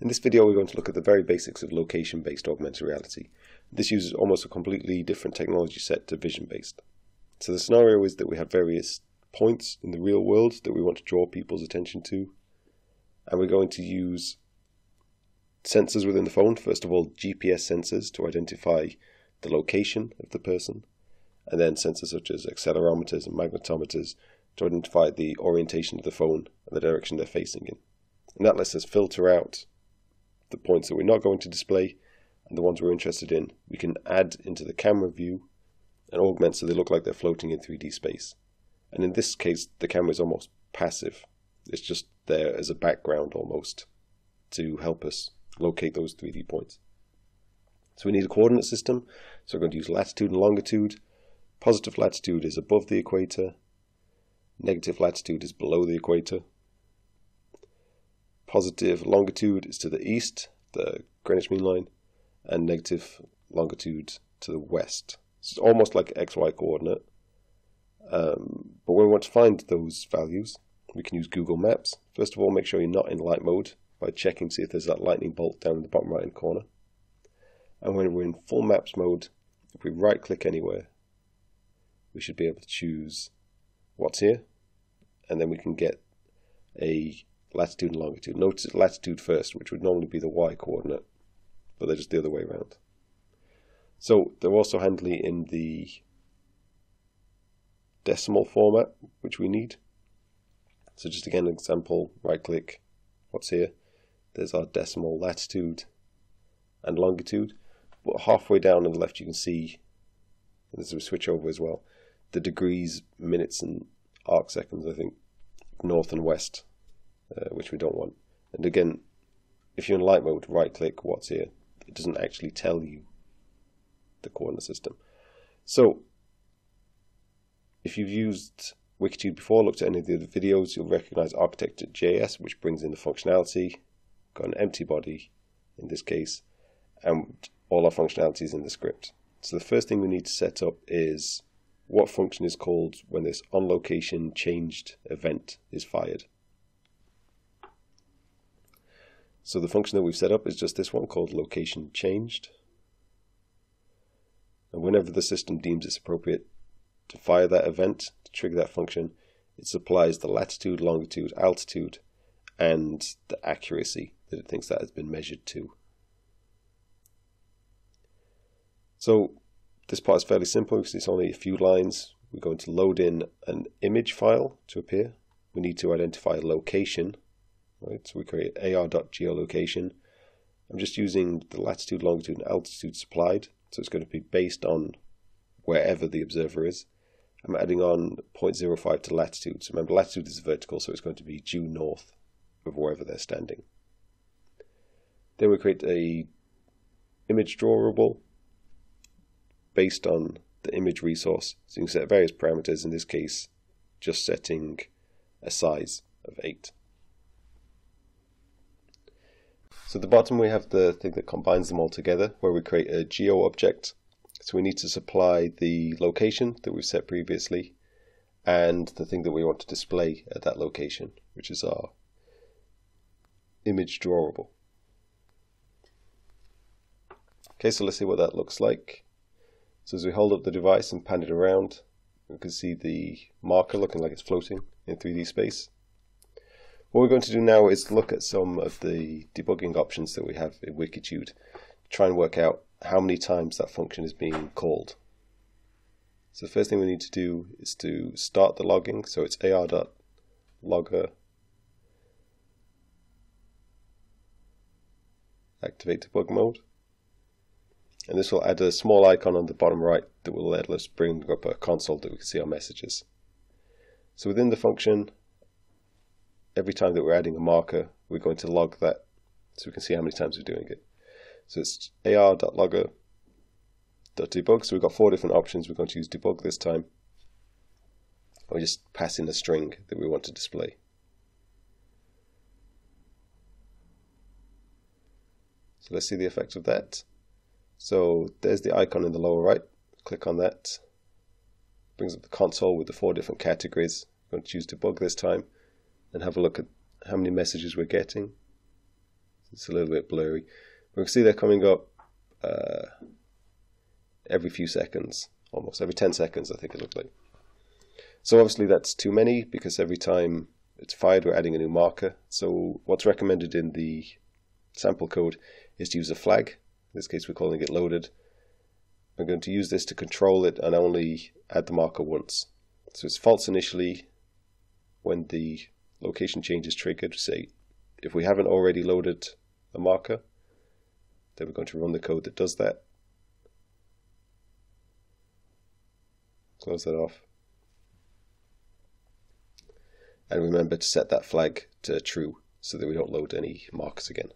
In this video, we're going to look at the very basics of location-based augmented reality. This uses almost a completely different technology set to vision-based. So the scenario is that we have various points in the real world that we want to draw people's attention to, and we're going to use sensors within the phone. First of all, GPS sensors to identify the location of the person, and then sensors such as accelerometers and magnetometers to identify the orientation of the phone and the direction they're facing in. And that lets us filter out the points that we're not going to display, and the ones we're interested in we can add into the camera view and augment so they look like they're floating in 3D space. And in this case, the camera is almost passive. It's just there as a background almost to help us locate those 3D points. So we need a coordinate system, so we're going to use latitude and longitude. Positive latitude is above the equator, negative latitude is below the equator. Positive longitude is to the east, the Greenwich Mean Line, and negative longitude to the west. So it's almost like XY coordinate. But when we want to find those values, we can use Google Maps. First of all, make sure you're not in light mode by checking to see if there's that lightning bolt down in the bottom right hand corner. And when we're in full maps mode, if we right click anywhere, we should be able to choose what's here, and then we can get a latitude and longitude. Notice latitude first, which would normally be the y coordinate, but they're just the other way around. So they're also handily in the decimal format, which we need. So just again, an example, right click, what's here? There's our decimal latitude and longitude. But halfway down on the left, you can see, and as we switch over as well, the degrees, minutes, and arc seconds, I think, north and west, which we don't want. And again, if you're in light mode, right click, what's here? It doesn't actually tell you the coordinate system. So if you've used Wikitude before, looked at any of the other videos, you'll recognize architect.js, which brings in the functionality. Got an empty body in this case, and all our functionality is in the script. So the first thing we need to set up is what function is called when this on location changed event is fired. So the function that we've set up is just this one called location changed. And whenever the system deems it's appropriate to fire that event, to trigger that function, it supplies the latitude, longitude, altitude, and the accuracy that it thinks that has been measured to. So this part is fairly simple because it's only a few lines. We're going to load in an image file to appear. We need to identify a location, right? So we create ar.geolocation. I'm just using the latitude, longitude, and altitude supplied. So it's going to be based on wherever the observer is. I'm adding on 0.05 to latitude. So remember, latitude is vertical, so it's going to be due north of wherever they're standing. Then we create a image drawable based on the image resource. So you can set various parameters, in this case just setting a size of 8. So at the bottom we have the thing that combines them all together, where we create a geo object. So we need to supply the location that we've set previously and the thing that we want to display at that location, which is our image drawable. Okay, so let's see what that looks like. So as we hold up the device and pan it around, we can see the marker looking like it's floating in 3D space. What we're going to do now is look at some of the debugging options that we have in Wikitude, try and work out how many times that function is being called. So the first thing we need to do is to start the logging, so it's ar.logger, activate debug mode. And this will add a small icon on the bottom right that will let us bring up a console that we can see our messages. So within the function, every time that we're adding a marker, we're going to log that so we can see how many times we're doing it. So it's ar.logger.debug. So we've got 4 different options. We're going to use debug this time. We'll just pass in a string that we want to display. So let's see the effect of that. So there's the icon in the lower right. Click on that. Brings up the console with the 4 different categories. I'm going to choose debug this time and have a look at how many messages we're getting. It's a little bit blurry. But we can see they're coming up every few seconds, almost every 10 seconds, I think it looked like. So obviously that's too many, because every time it's fired, we're adding a new marker. So what's recommended in the sample code is to use a flag. In this case, we're calling it loaded. I'm going to use this to control it and only add the marker once. So it's false initially when the location change is triggered. Say, if we haven't already loaded a marker, then we're going to run the code that does that. Close that off. And remember to set that flag to true so that we don't load any markers again.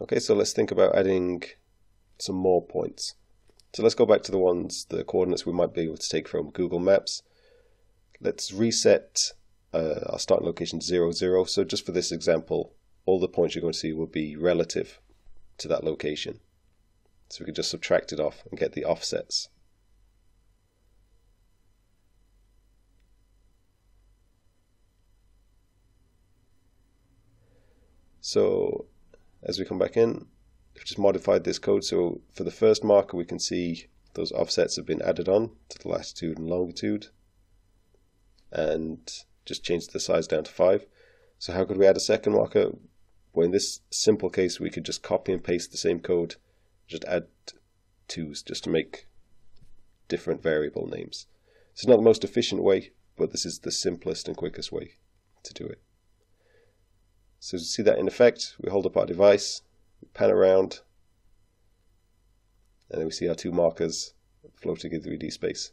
Okay, so let's think about adding some more points. So let's go back to the ones, the coordinates we might be able to take from Google Maps. Let's reset our starting location to 0, 0. So just for this example, all the points you're going to see will be relative to that location. So we can just subtract it off and get the offsets. So as we come back in, I've just modified this code. So for the first marker, we can see those offsets have been added on to the latitude and longitude, and just changed the size down to 5. So how could we add a second marker? Well, in this simple case, we could just copy and paste the same code, just add 2s just to make different variable names. It's not the most efficient way, but this is the simplest and quickest way to do it. So to see that in effect, we hold up our device, we pan around, and then we see our two markers floating in 3D space.